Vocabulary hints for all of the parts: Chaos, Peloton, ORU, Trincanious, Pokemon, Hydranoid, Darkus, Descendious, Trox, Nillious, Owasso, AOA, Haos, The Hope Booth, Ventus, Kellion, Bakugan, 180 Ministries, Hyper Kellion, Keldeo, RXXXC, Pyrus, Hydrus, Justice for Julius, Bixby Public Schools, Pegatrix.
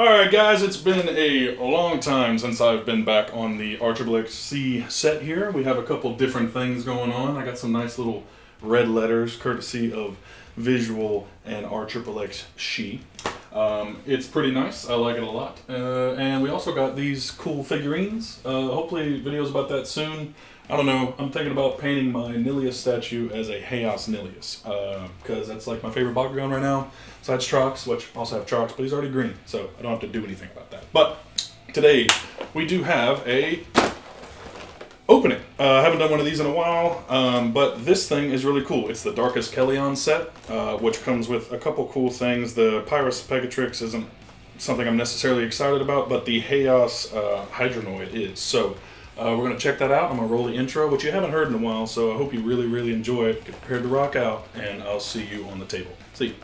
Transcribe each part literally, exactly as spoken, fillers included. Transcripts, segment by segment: Alright guys, it's been a long time since I've been back on the R X X X C set here. We have a couple different things going on. I got some nice little red letters courtesy of Visual and R X X X C. Um, it's pretty nice. I like it a lot. Uh, and we also got these cool figurines. Uh, hopefully videos about that soon. I don't know. I'm thinking about painting my Nillious statue as a Haos Nillious. Because uh, that's like my favorite Bakugan right now. Besides Trox, which also have Trox, but he's already green. So I don't have to do anything about that. But today we do have a opening. I uh, haven't done one of these in a while, um, but this thing is really cool. It's the Darkus Kellion set, uh, which comes with a couple cool things. The Pyrus Pegatrix isn't something I'm necessarily excited about, but the Chaos uh, Hydranoid is. So uh, we're going to check that out. I'm going to roll the intro, which you haven't heard in a while, so I hope you really, really enjoy it. Get prepared to rock out, and I'll see you on the table. See you.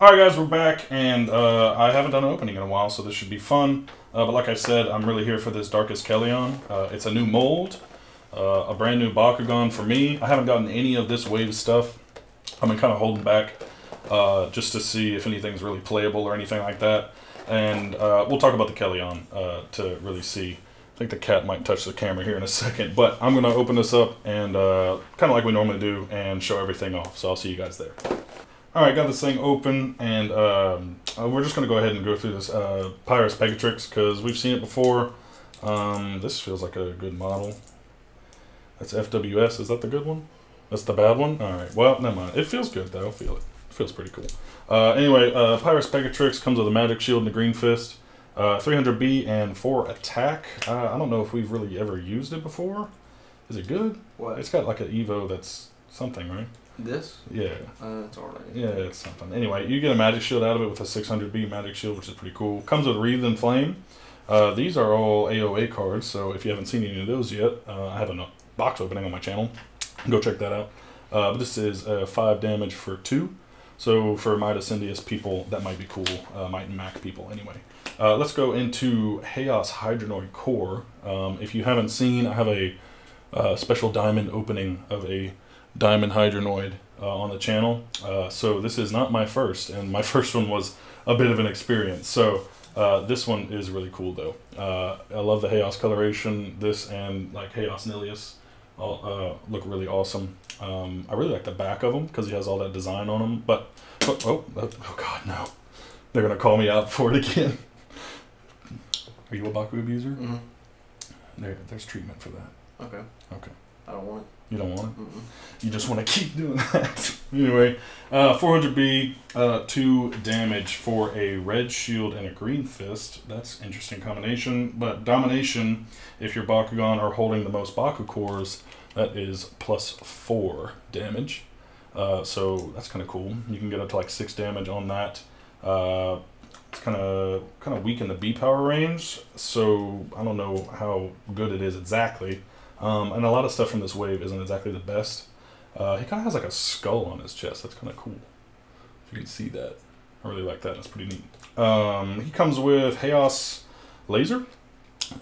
Alright guys, we're back, and uh, I haven't done an opening in a while, so this should be fun. Uh, but like I said, I'm really here for this Darkus Kellion. Uh, it's a new mold, uh, a brand new Bakugan for me. I haven't gotten any of this wave stuff. I've been kind of holding back uh, just to see if anything's really playable or anything like that. And uh, we'll talk about the Kellion uh, to really see. I think the cat might touch the camera here in a second. But I'm going to open this up, and uh, kind of like we normally do, and show everything off. So I'll see you guys there. Alright, got this thing open, and um, we're just going to go ahead and go through this uh, Pyrus Pegatrix, because we've seen it before. Um, this feels like a good model. That's F W S, is that the good one? That's the bad one? Alright, well, never mind. It feels good, though. I feel it. It feels pretty cool. Uh, anyway, uh, Pyrus Pegatrix comes with a magic shield and a green fist, uh, three hundred B and four attack. Uh, I don't know if we've really ever used it before. Is it good? What? It's got like an Evo that's something, right? This? Yeah. Uh, it's alright. Yeah, it's something. Anyway, you get a magic shield out of it with a six hundred B magic shield, which is pretty cool. Comes with Wreath and Flame. Uh, these are all A O A cards, so if you haven't seen any of those yet, uh, I have a box opening on my channel. Go check that out. Uh, but this is uh, five damage for two. So for my Descendious people, that might be cool. Uh, might Mac people, anyway. Uh, let's go into Chaos Hydranoid Core. Um, if you haven't seen, I have a uh, special diamond opening of a Diamond Hydranoid uh, on the channel, uh, so this is not my first, and my first one was a bit of an experience, so uh, this one is really cool though. Uh, I love the Chaos coloration. This and like Chaos Nillious all, uh, look really awesome. Um, I really like the back of them because he has all that design on them, but oh, oh, oh god no, they're going to call me out for it again. Are you a Baku abuser? Mm-hmm. there, there's treatment for that. Okay. Okay. I don't want it. You don't want it? Mm-mm. You just want to keep doing that. Anyway, uh, four hundred B, uh, two damage for a red shield and a green fist. That's an interesting combination. But domination, if your Bakugan are holding the most Baku cores, that is plus four damage. Uh, so that's kind of cool. You can get up to like six damage on that. Uh, it's kind of kind of weak in the B power range, so I don't know how good it is exactly. Um, and a lot of stuff from this wave isn't exactly the best. Uh, he kind of has like a skull on his chest. That's kind of cool. If you can see that. I really like that. That's pretty neat. Um, he comes with Chaos Laser.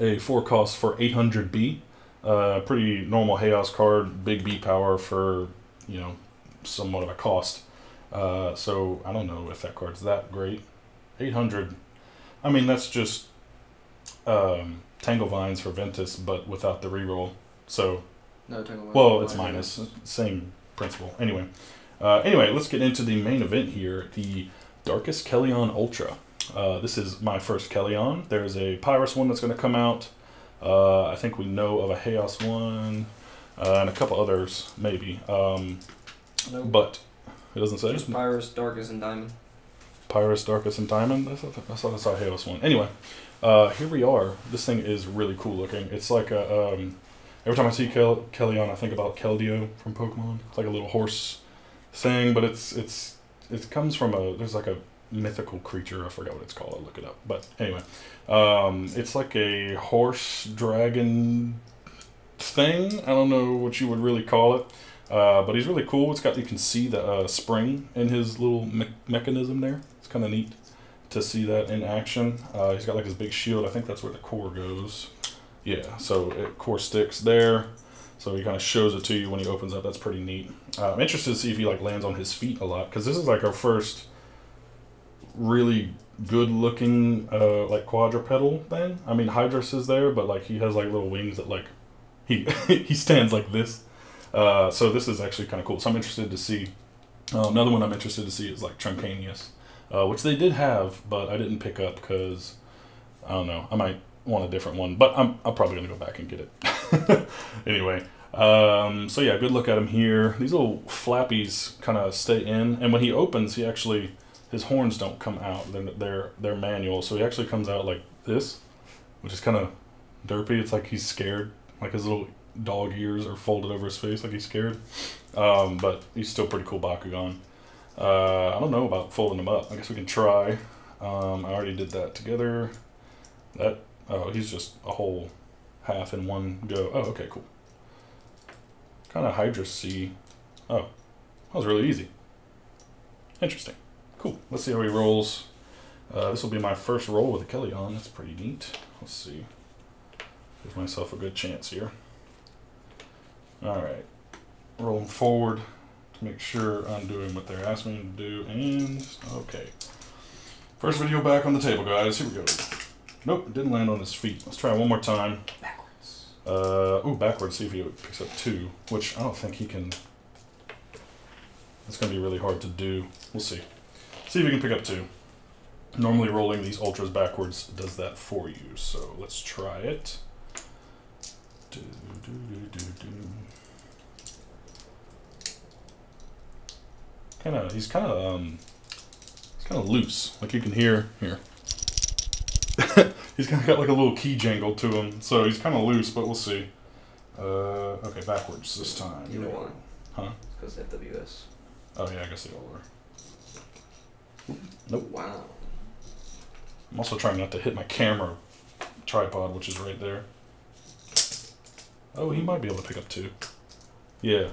A four cost for eight hundred B. Uh, pretty normal Chaos card. Big B power for, you know, somewhat of a cost. Uh, so I don't know if that card's that great. eight hundred. I mean, that's just um, Tangle Vines for Ventus, but without the reroll. So, no, well, it's minus. Same principle. Anyway, uh, anyway, let's get into the main event here, the Darkus Kellion Ultra. Uh, this is my first Kellion. There's a Pyrus one that's going to come out. Uh, I think we know of a Chaos one, uh, and a couple others, maybe. Um, nope. But it doesn't say. Just Pyrus, Darkus, and Diamond. Pyrus, Darkus, and Diamond? I thought, I thought I saw a Chaos one. Anyway, uh, here we are. This thing is really cool looking. It's like a... Um, Every time I see Kel Kellion, I think about Keldeo from Pokemon. It's like a little horse thing, but it's it's it comes from a there's like a mythical creature. I forgot what it's called. I'll look it up. But anyway, um, it's like a horse dragon thing. I don't know what you would really call it, uh, but he's really cool. It's got you can see the uh, spring in his little me mechanism there. It's kind of neat to see that in action. Uh, he's got like his big shield. I think that's where the core goes. Yeah, so it core sticks there. So he kind of shows it to you when he opens up. That's pretty neat. Uh, I'm interested to see if he like lands on his feet a lot, because this is like our first really good-looking uh, like quadrupedal thing. I mean, Hydrus is there, but like he has like little wings that like he he stands like this. Uh, so this is actually kind of cool. So I'm interested to see. Uh, another one I'm interested to see is like Trincanious, uh, which they did have, but I didn't pick up because I don't know. I might want a different one, but I'm I'm probably gonna go back and get it anyway. Um, so yeah, good look at him here. These little flappies kind of stay in, and when he opens, he actually his horns don't come out. They're they're, they're manual, so he actually comes out like this, which is kind of derpy. It's like he's scared, like his little dog ears are folded over his face, like he's scared. Um, but he's still pretty cool Bakugan. Uh, I don't know about folding him up. I guess we can try. Um, I already did that together. That oh, he's just a whole half in one go. Oh, okay, cool. Kind of Hydra-C. Oh, that was really easy. Interesting. Cool. Let's see how he rolls. Uh, this will be my first roll with a Kellion. That's pretty neat. Let's see. Give myself a good chance here. All right. Rolling forward to make sure I'm doing what they're asking me to do. And, okay. First video back on the table, guys. Here we go. Nope, didn't land on his feet. Let's try it one more time. Backwards. Uh, ooh, backwards. See if he picks up two, which I don't think he can. That's going to be really hard to do. We'll see. See if he can pick up two. Normally rolling these ultras backwards does that for you, so let's try it. Do, do, do, do, do. Kind of, he's kind of, um, he's kind of loose. Like you can hear here. He's kind of got like a little key jangle to him, so he's kind of loose, but we'll see. Uh, okay, backwards this time. You know why? Huh? Because F W S. Oh yeah, I guess they all were. Nope. Wow. I'm also trying not to hit my camera tripod, which is right there. Oh, he might be able to pick up two. Yeah.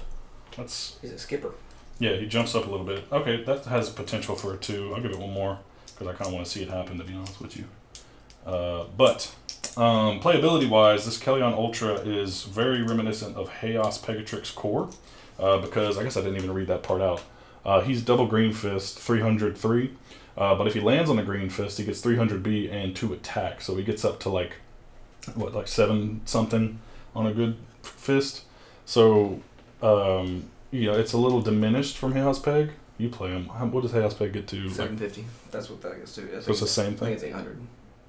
That's. He's a skipper. Yeah, he jumps up a little bit. Okay, that has potential for a two. I'll give it one more, because I kind of want to see it happen, to be honest with you. Uh, but, um, playability-wise, this Kellion Ultra is very reminiscent of Haos Pegatrix Core, uh, because, I guess I didn't even read that part out. Uh, he's double Green Fist, three hundred three, uh, but if he lands on the Green Fist, he gets three hundred B and two attack, so he gets up to, like, what, like seven something on a good fist. So, um, you know, it's a little diminished from Haos Peg. You play him. What does Haos Peg get to? seven fifty. Like, that's what that gets to. That's so it's the same thing? I think it's eight hundred.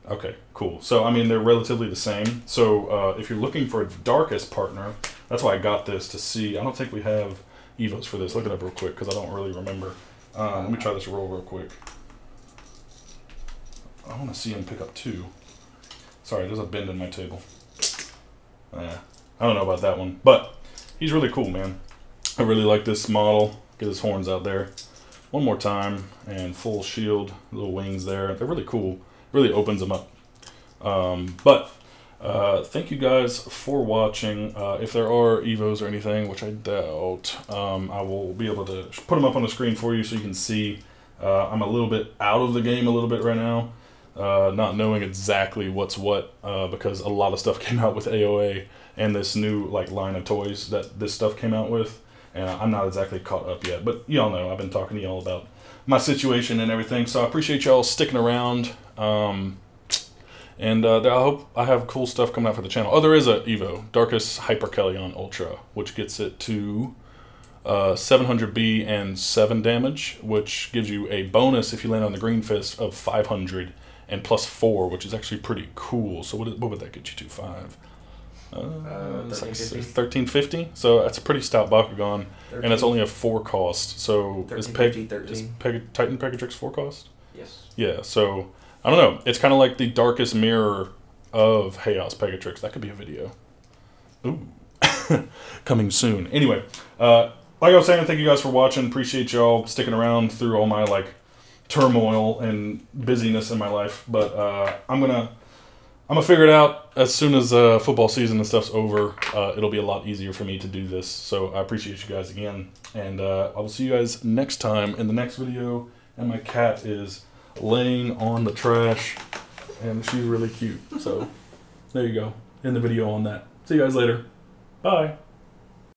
Okay, cool. So, I mean, they're relatively the same. So, uh, if you're looking for a Darkus partner, that's why I got this to see. I don't think we have Evos for this. Look it up real quick, because I don't really remember. Um, let me try this roll real quick. I want to see him pick up two. Sorry, there's a bend in my table. Eh, I don't know about that one. But he's really cool, man. I really like this model. Get his horns out there. One more time. And full shield. Little wings there. They're really cool. Really opens them up. Um, but uh, thank you guys for watching. Uh, if there are Evos or anything, which I doubt, um, I will be able to put them up on the screen for you so you can see. Uh, I'm a little bit out of the game a little bit right now, uh, not knowing exactly what's what, uh, because a lot of stuff came out with A O A and this new like line of toys that this stuff came out with. And I'm not exactly caught up yet, but y'all know I've been talking to y'all about my situation and everything, so I appreciate y'all sticking around. Um, and uh, I hope I have cool stuff coming out for the channel. Oh, there is a Evo, Darkus Hyper Kellion Ultra, which gets it to uh, seven hundred B and seven damage, which gives you a bonus if you land on the Green Fist of five hundred and plus four, which is actually pretty cool. So what, is, what would that get you to? Five. Uh, uh, it's like thirteen fifty, so that's a pretty stout Bakugan, thirteen. And it's only a four cost. So is Peg, is Peg Titan Pegatrix four cost? Yes. Yeah. So I don't know. It's kind of like the Darkus mirror of Haos Pegatrix. That could be a video. Ooh, coming soon. Anyway, uh, like I was saying, thank you guys for watching. Appreciate y'all sticking around through all my like turmoil and busyness in my life. But uh, I'm gonna. I'm going to figure it out as soon as uh, football season and stuff's over. Uh, it'll be a lot easier for me to do this. So I appreciate you guys again. And uh, I will see you guys next time in the next video. And my cat is laying on the trash. And she's really cute. So there you go. end the video on that. See you guys later. Bye.